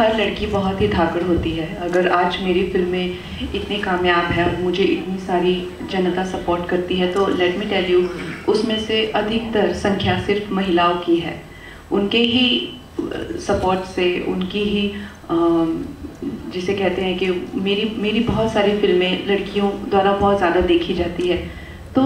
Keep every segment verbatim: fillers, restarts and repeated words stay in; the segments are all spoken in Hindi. हर लड़की बहुत ही धाकड़ होती है। अगर आज मेरी फिल्में इतनी कामयाब है और मुझे इतनी सारी जनता सपोर्ट करती है तो लेट मी टेल यू, उसमें से अधिकतर संख्या सिर्फ महिलाओं की है। उनके ही सपोर्ट से, उनकी ही जिसे कहते हैं कि मेरी मेरी बहुत सारी फिल्में लड़कियों द्वारा बहुत ज़्यादा देखी जाती है। तो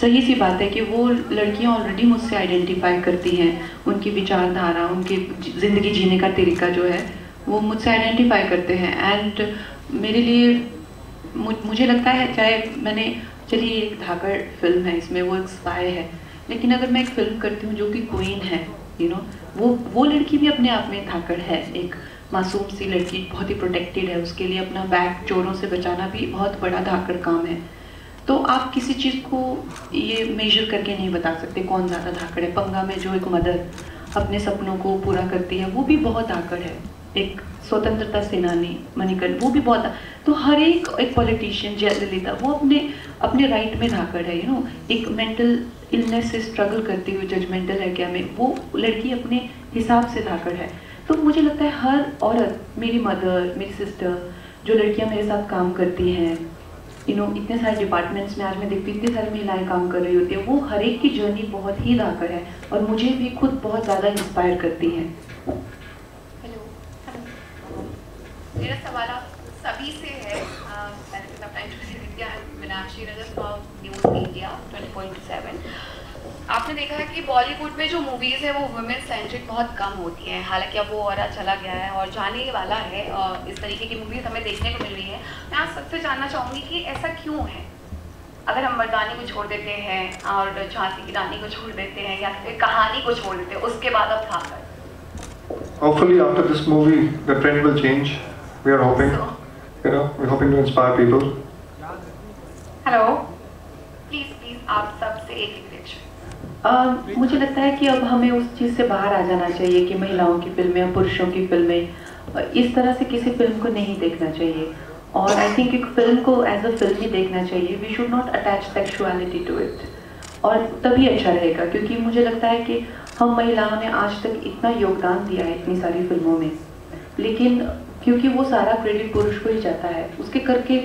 सही सी बात है कि वो लड़कियां ऑलरेडी मुझसे आइडेंटिफाई करती हैं, उनकी विचारधारा, उनकी ज़िंदगी जीने का तरीका जो है वो मुझसे आइडेंटिफाई करते हैं। एंड मेरे लिए मुझे लगता है, चाहे मैंने चलिए एक धाकड़ फिल्म है, इसमें वो एक स्पाई है, लेकिन अगर मैं एक फ़िल्म करती हूँ जो कि क्वीन है, यू नो, वो वो लड़की भी अपने आप में धाकड़ है। एक मासूम सी लड़की, बहुत ही प्रोटेक्टेड है, उसके लिए अपना बैग चोरों से बचाना भी बहुत बड़ा धाकड़ काम है। तो आप किसी चीज़ को ये मेजर करके नहीं बता सकते कौन ज़्यादा धाकड़ है। पंगा में जो एक मदर अपने सपनों को पूरा करती है वो भी बहुत धाकड़ है। एक स्वतंत्रता सेनानी मणिकर्ण, वो भी बहुत। तो हर एक एक पॉलिटिशियन, जयललिता, वो अपने अपने राइट में धाकड़ है, यू नो। एक मेंटल इलनेस से स्ट्रगल करती हुई जजमेंटल है क्या में, वो लड़की अपने हिसाब से धाकड़ है। तो मुझे लगता है हर औरत, मेरी मदर, मेरी सिस्टर, जो लड़कियाँ मेरे साथ काम करती हैं, यू नो, इतने सारे डिपार्टमेंट्स में आज मैं देखती हूँ इतनी सारी महिलाएं काम कर रही होती है, वो हर एक की जर्नी बहुत ही धाकड़ है और मुझे भी खुद बहुत ज़्यादा इंस्पायर करती है। हेलो, मेरा सवाल आप सभी से है। आपने देखा है कि बॉलीवुड में जो मूवीज़ है वो वुमेन सेंट्रिक बहुत कम होती हैं, हालांकि अब वो और चला गया है और जाने वाला है, और इस तरीके की मूवीज़ हमें देखने को मिल रही है। मैं आप सबसे जानना चाहूँगी कि ऐसा क्यों है? अगर हम मर्दानी को छोड़ देते हैं और झांसी की रानी को छोड़ देते हैं या फिर कहानी को छोड़ देते हैं, उसके बाद अब Dhaakad. Hopefully after this movie the trend will change, we are hoping, you know, we are hoping to inspire people. Hello, please please आप सब से एक रिक्वेस्ट। Uh, मुझे लगता है कि अब हमें उस चीज़ से बाहर आ जाना चाहिए कि महिलाओं की फिल्में, पुरुषों की फिल्में, इस तरह से किसी फिल्म को नहीं देखना चाहिए। और आई थिंक एक फिल्म को एज अ फिल्म ही देखना चाहिए। We should not attach sexuality to it, और तभी अच्छा रहेगा। क्योंकि मुझे लगता है कि हम महिलाओं ने आज तक इतना योगदान दिया है इतनी सारी फिल्मों में, लेकिन क्योंकि वो सारा क्रेडिट पुरुष को ही जाता है, उसके करके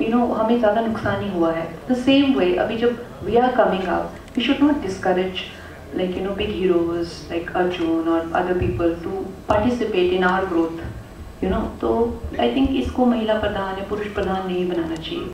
यू नो हमें ज़्यादा नुकसान ही हुआ है। द सेम वे अभी जब we are coming out, we should not discourage like you know big heroes like Arjun or other people to participate in our growth, you know. So I think isko mahila pradhan ya purush pradhan nahi banana chahiye.